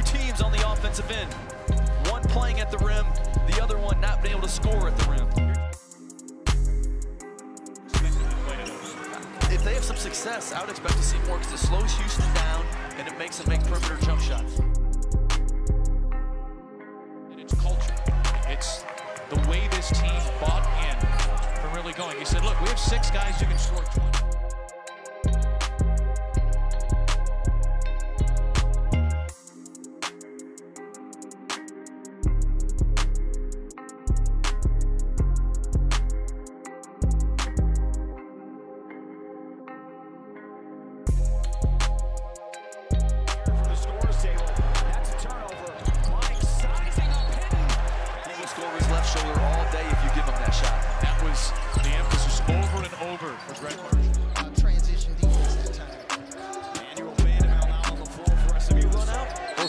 two teams on the offensive end. One playing at the rim, the other one not being able to score at the rim. If they have some success, I would expect to see more because it slows Houston down and it makes them make perimeter jump shots. And it's culture. It's the way this team bought in from really going. He said, look, we have 6 guys who can score 20.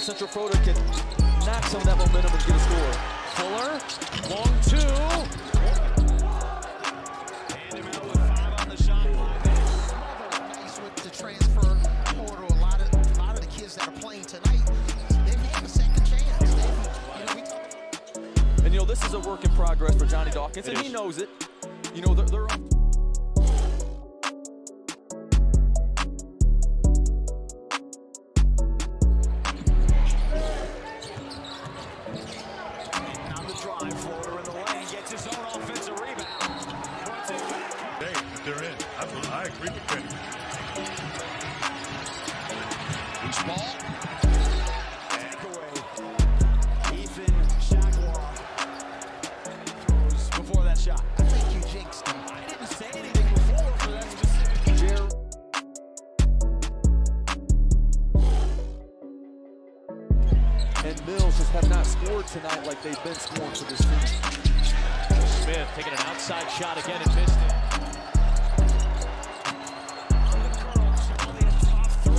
Central Froder can knock some of that momentum and get a score. Fuller, long two. Vandemel with 5 on the shot clock. Nice with the transfer portal. A lot of the kids that are playing tonight, they've had a second chance. And you know, this is a work in progress for Johnny Dawkins, and he knows it. You know, they're up. Tonight like they've been scoring for this team. Smith taking an outside shot again and missed it. On the curl, Charlie at top 3.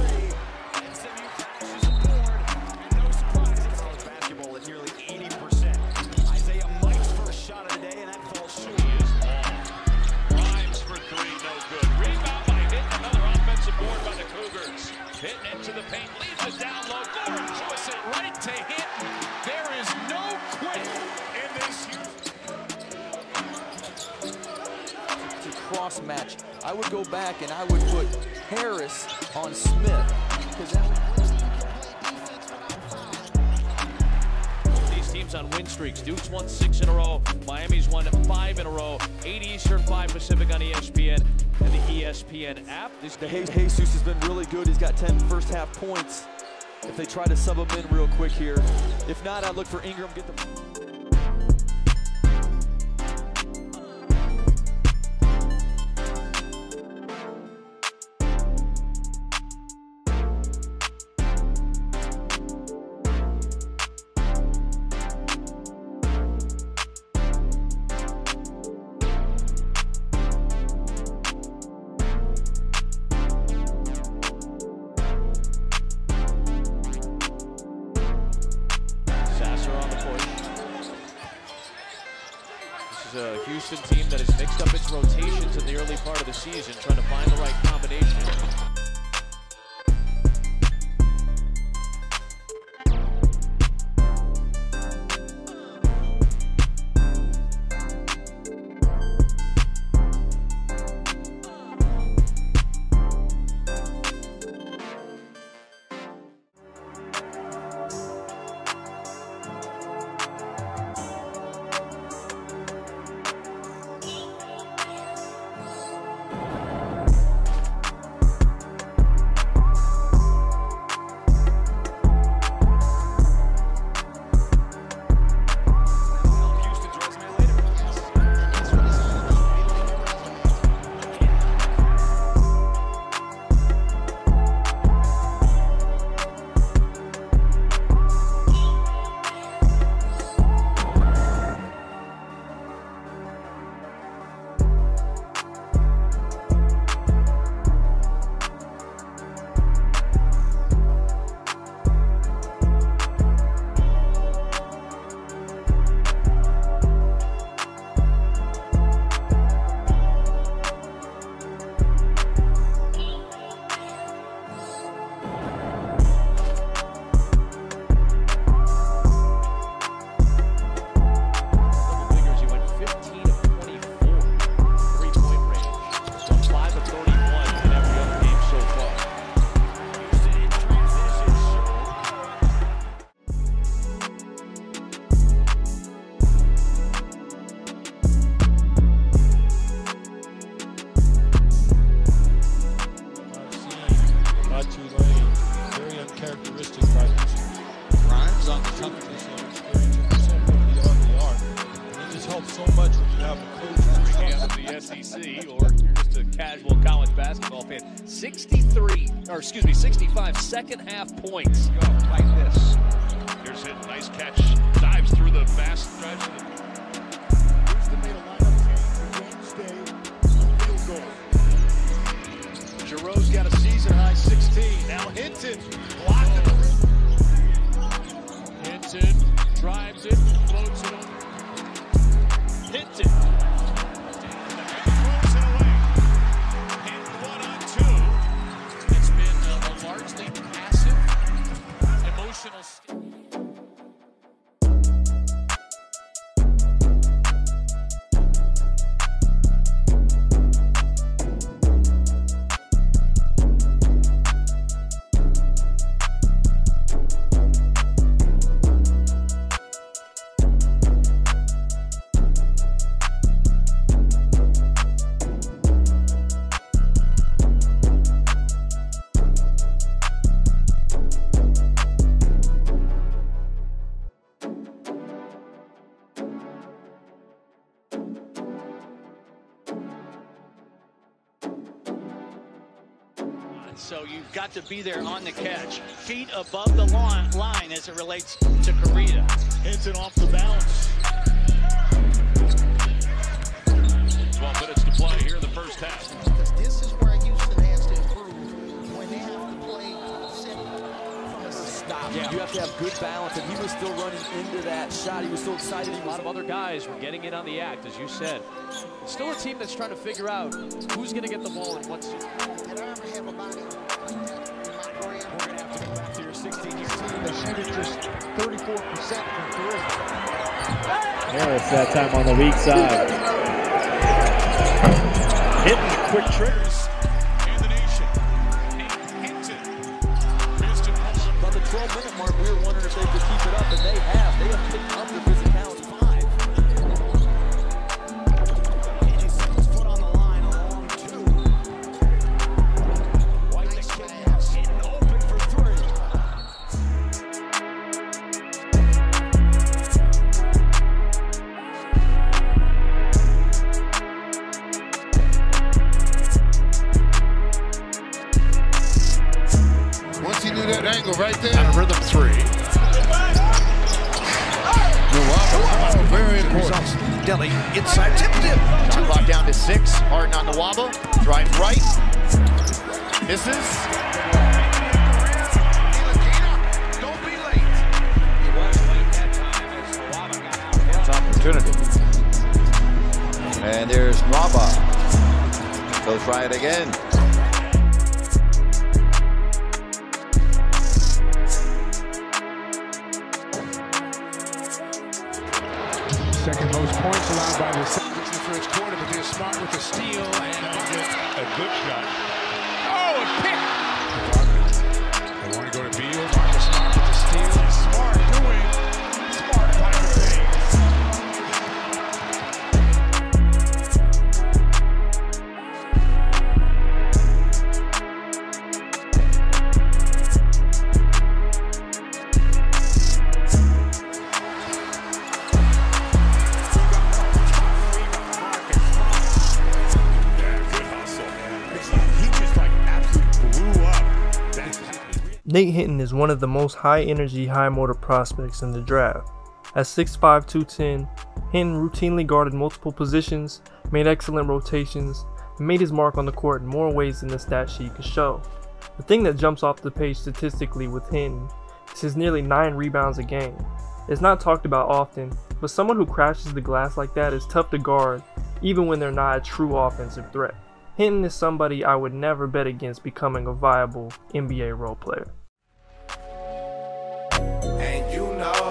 SMU crashes aboard, and no surprise, it's college basketball at nearly 80%. Isaiah Mike's first shot of the day, and that ball shoot. He is long. Grimes for 3, no good. Rebound by Hinton, another offensive board by the Cougars. Hinton into the paint, leads it down low. Throws it right to Hinton. Match. I would go back and I would put Harris on Smith because these teams on win streaks. Duke's won 6 in a row. Miami's won 5 in a row. 8 Eastern, 5 Pacific on ESPN and the ESPN app. Jesus has been really good. He's got 10 first half points. If they try to sub him in real quick here, if not, I look for Ingram. Get the. A Houston team that has mixed up its rotations in the early part of the season, trying to find the right combination. become a coach coming out of the SEC, or you're just a casual college basketball fan. 65 second-half points. Go like this. Here's it. Nice catch. Dives through the fast stretch. Houston made a lineup change for Wednesday on field goal. Giroux's got a season-high 16. Now Hinton blocked it. Hinton drives it, floats it over. Hinton throws it away. And 1-on-2. It's been a largely passive, emotional . So you've got to be there on the catch. Feet above the line as it relates to Correa. Hinton off the bounce. 12 minutes to play here in the first half. This is where Houston has to improve when they have to play from a stop. Yeah. You have to have good balance, and he was still running into that shot. He was so excited. A lot of other guys were getting in on the act, as you said. It's still a team that's trying to figure out who's going to get the ball and what's... Shooting just 34% from three. Yeah, it's that time on the weak side. Hitting the quick triggers in the nation. Hinton missed it. By the 12-minute mark, we were wondering if they could keep it up, and they have. They have picked up their physicality 5. And he's put on the line along 2. White nice pass. And open for 3. Right there. On a rhythm 3. Nwaba, very important. Deli inside, tip. Time clock down to 6. Harden on Nwaba. Drive right. Misses. Don't be late. He was late that time as Nwaba got out. That's opportunity. And there's Nwaba. They'll try it again. Second most points allowed by the first quarter, but they're smart with the steal and a good shot. Oh, a pick! They want to go to Beal. Smart with the steal. Smart kind of Nate Hinton is one of the most high-energy, high-motor prospects in the draft. At 6'5", 210, Hinton routinely guarded multiple positions, made excellent rotations, and made his mark on the court in more ways than the stat sheet could show. The thing that jumps off the page statistically with Hinton is his nearly 9 rebounds a game. It's not talked about often, but someone who crashes the glass like that is tough to guard, even when they're not a true offensive threat. Hinton is somebody I would never bet against becoming a viable NBA role player. And you know